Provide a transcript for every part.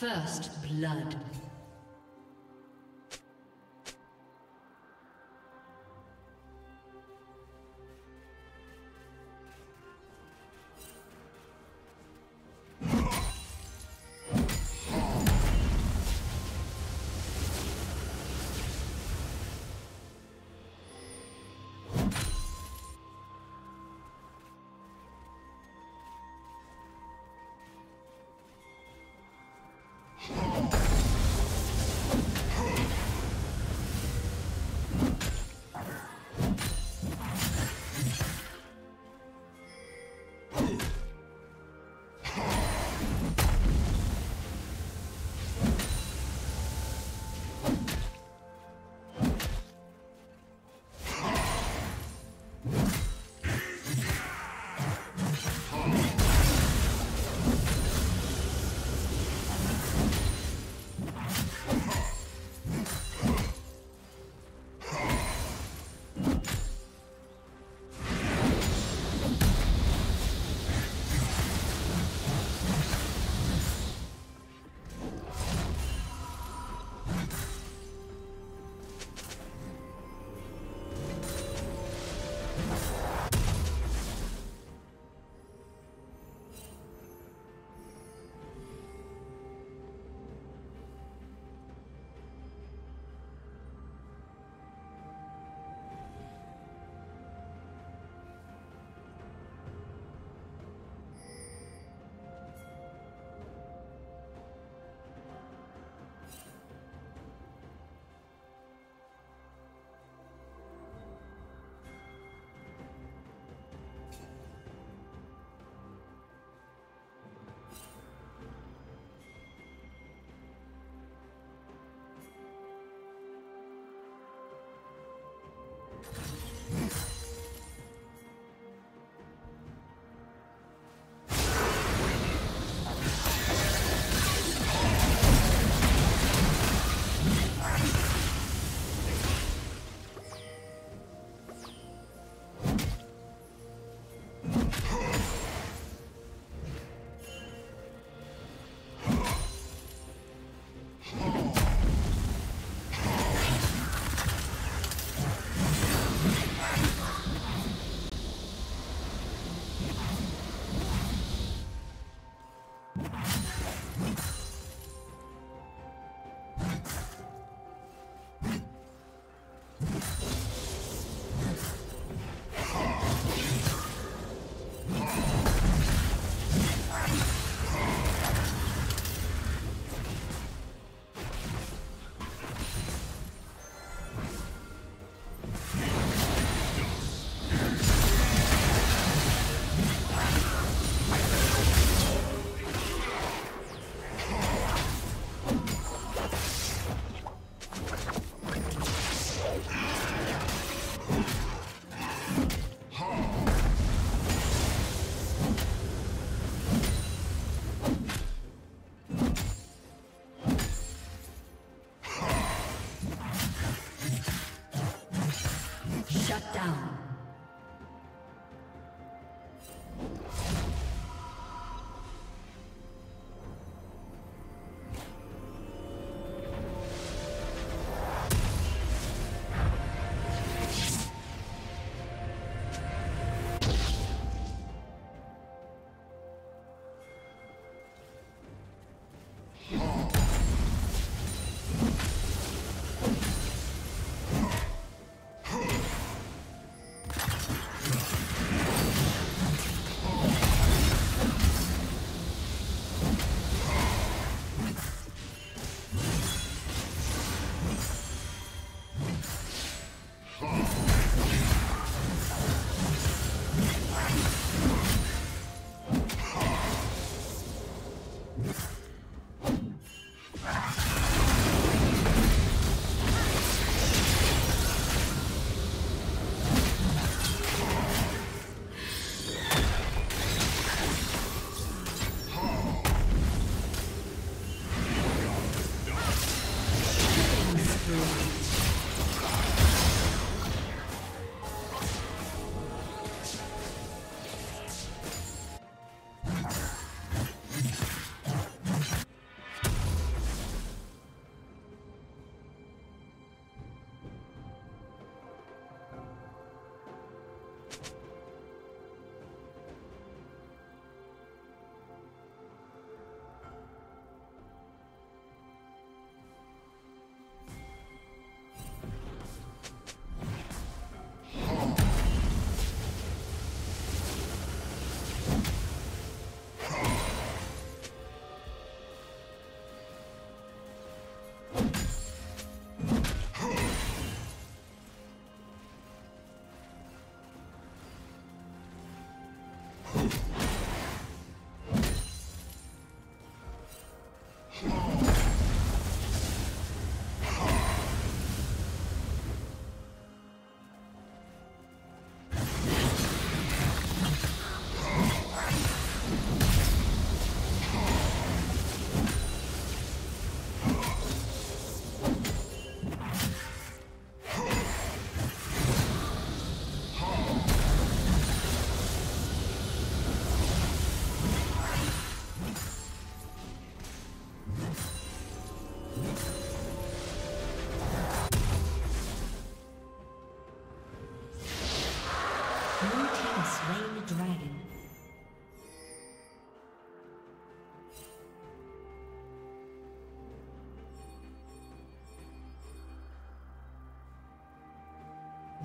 First blood.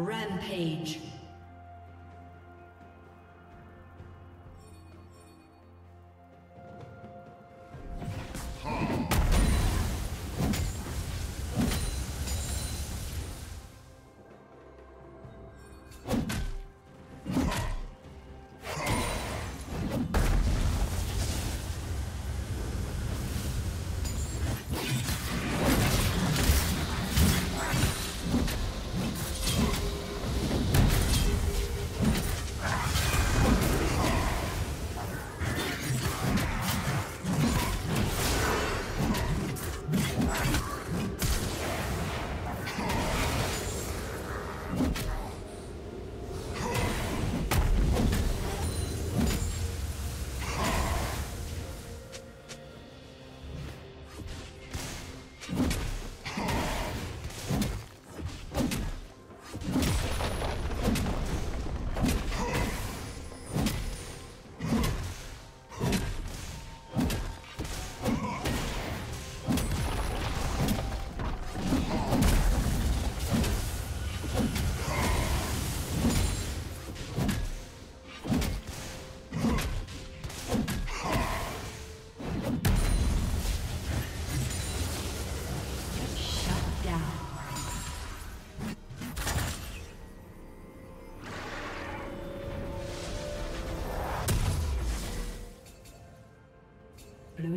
Rampage. Blue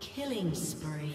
Killing spree.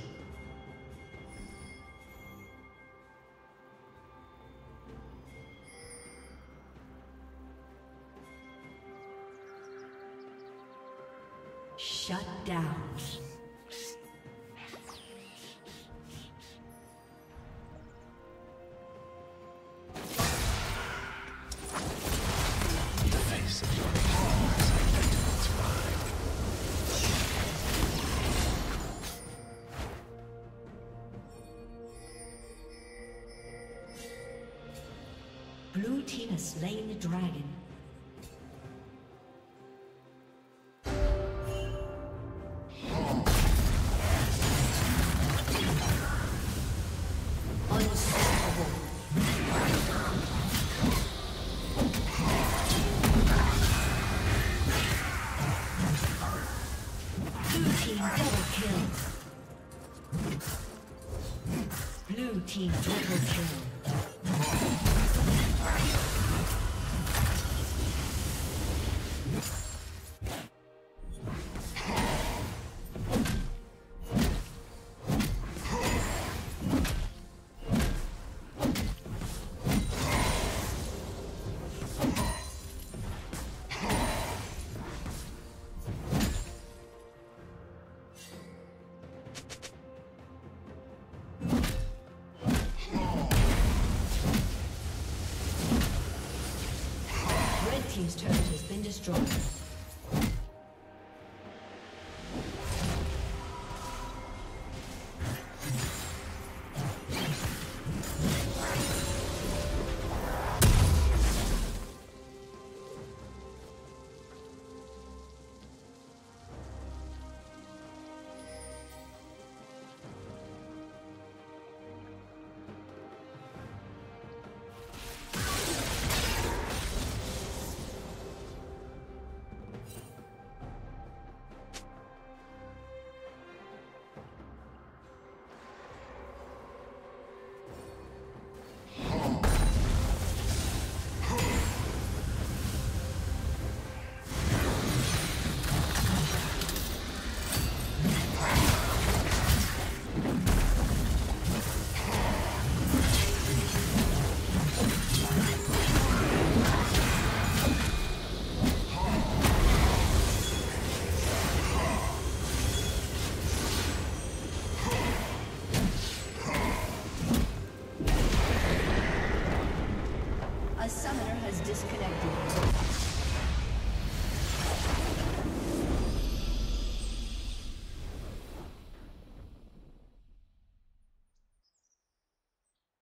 Shut down. Blue team has slain the dragon. His turret has been destroyed. Disconnected.